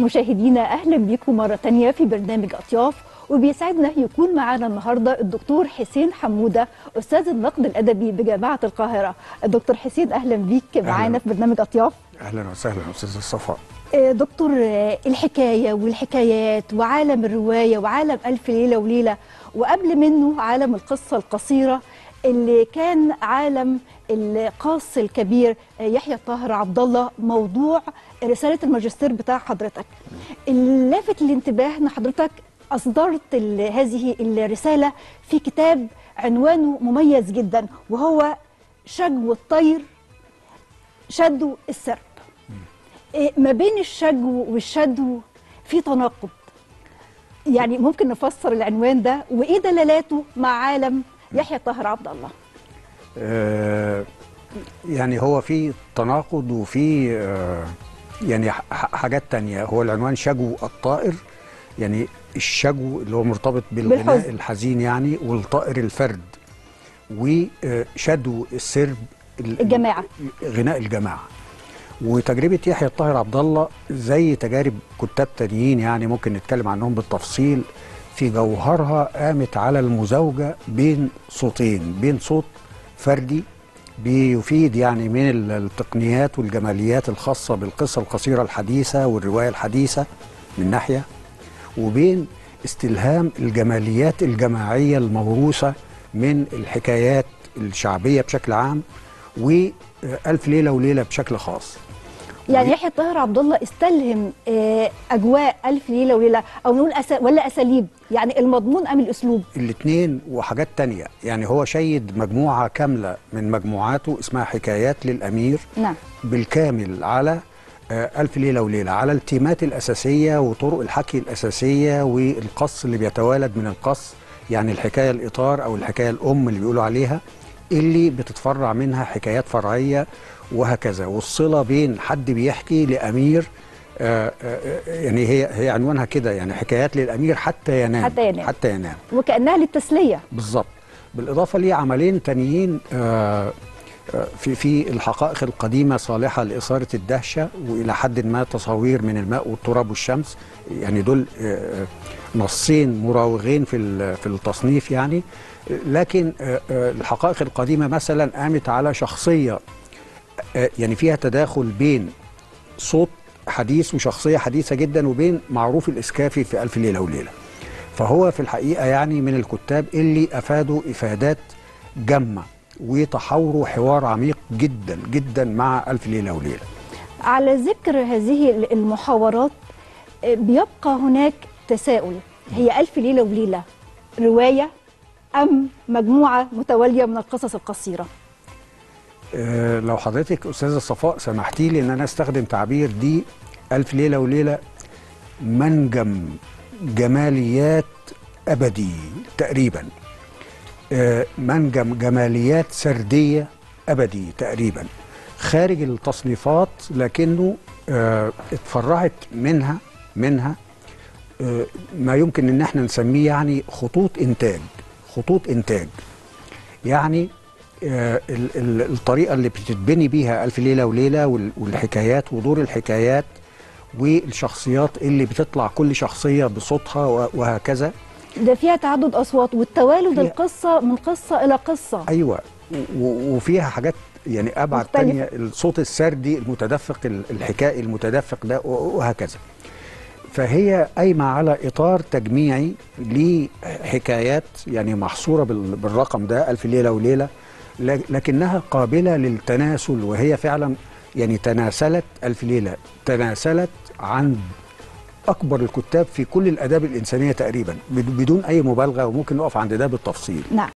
مشاهدينا اهلا بيكم مره ثانيه في برنامج اطياف، وبيسعدنا يكون معنا النهارده الدكتور حسين حمودة استاذ النقد الادبي بجامعه القاهره. الدكتور حسين اهلا بيك معانا في برنامج اطياف. اهلا وسهلا استاذه صفاء. دكتور، الحكايه والحكايات وعالم الروايه وعالم ألف ليله وليله وقبل منه عالم القصه القصيره اللي كان عالم القاص الكبير يحيى الطاهر عبد الله موضوع رساله الماجستير بتاع حضرتك. لافت الانتباه ان حضرتك أصدرت هذه الرسالة في كتاب عنوانه مميز جدا وهو شجو الطير شدو السرب. ما بين الشجو والشدو في تناقض، يعني ممكن نفسر العنوان ده وإيه دلالاته مع عالم يحيى الطاهر عبد الله؟ يعني هو في تناقض وفي يعني حاجات تانية. هو العنوان شجو الطائر، يعني الشجو اللي هو مرتبط بالغناء الحزين يعني، والطائر الفرد، وشدو السرب الجماعة، غناء الجماعة. وتجربة يحيى الطاهر عبد الله زي تجارب كتاب تانيين يعني ممكن نتكلم عنهم بالتفصيل، في جوهرها قامت على المزاوجة بين صوتين، بين صوت فردي بيفيد يعني من التقنيات والجماليات الخاصة بالقصة القصيرة الحديثة والرواية الحديثة من ناحية، وبين استلهام الجماليات الجماعية الموروثة من الحكايات الشعبية بشكل عام وألف ليلة وليلة بشكل خاص. يعني يحيى الطاهر عبد الله استلهم أجواء ألف ليلة وليلة، أو نقول ولا أساليب، يعني المضمون أم الأسلوب؟ الاتنين وحاجات تانية. يعني هو شيد مجموعة كاملة من مجموعاته اسمها حكايات للامير، نعم، بالكامل على ألف ليلة وليلة، على التيمات الأساسية وطرق الحكي الأساسية والقص اللي بيتوالد من القص، يعني الحكاية الإطار أو الحكاية الأم اللي بيقولوا عليها، اللي بتتفرع منها حكايات فرعية وهكذا، والصلة بين حد بيحكي لأمير. يعني هي عنوانها كده، يعني حكايات للأمير حتى ينام، حتى ينام وكأنها للتسلية بالظبط. بالإضافة ليه عملين تانيين في الحقائق القديمة صالحة لإثارة الدهشة، وإلى حد ما تصاوير من الماء والتراب والشمس، يعني دول نصين مراوغين في التصنيف يعني. لكن الحقائق القديمة مثلا قامت على شخصية يعني فيها تداخل بين صوت حديث وشخصية حديثة جدا، وبين معروف الإسكافي في ألف ليلة وليلة. فهو في الحقيقة يعني من الكتاب اللي أفادوا إفادات جمة، وتحاوروا حوار عميق جدا جدا مع ألف ليلة وليلة. على ذكر هذه المحاورات، بيبقى هناك تساؤل، هي ألف ليلة وليلة رواية أم مجموعة متوالية من القصص القصيرة؟ لو حضرتك أستاذة صفاء سمحتي لي إن أنا أستخدم تعبير، دي ألف ليلة وليلة منجم جماليات أبدي تقريبا، منجم جماليات سردية أبدي تقريبا، خارج التصنيفات، لكنه اتفرعت منها ما يمكن ان احنا نسميه يعني خطوط انتاج. يعني الطريقة اللي بتتبني بيها ألف ليلة وليلة والحكايات ودور الحكايات والشخصيات اللي بتطلع كل شخصية بصوتها وهكذا. ده فيها تعدد أصوات والتوالد القصة من قصة إلى قصة. أيوة، وفيها حاجات يعني أبعد تانية، الصوت السردي المتدفق، الحكائي المتدفق ده وهكذا. فهي قايمة على إطار تجميعي لحكايات يعني محصورة بالرقم ده ألف ليلة وليلة، لكنها قابلة للتناسل، وهي فعلا يعني تناسلت. ألف ليلة تناسلت عن أكبر الكتاب في كل الآداب الإنسانية تقريبا بدون أي مبالغة، وممكن نقف عند ده بالتفصيل. نعم.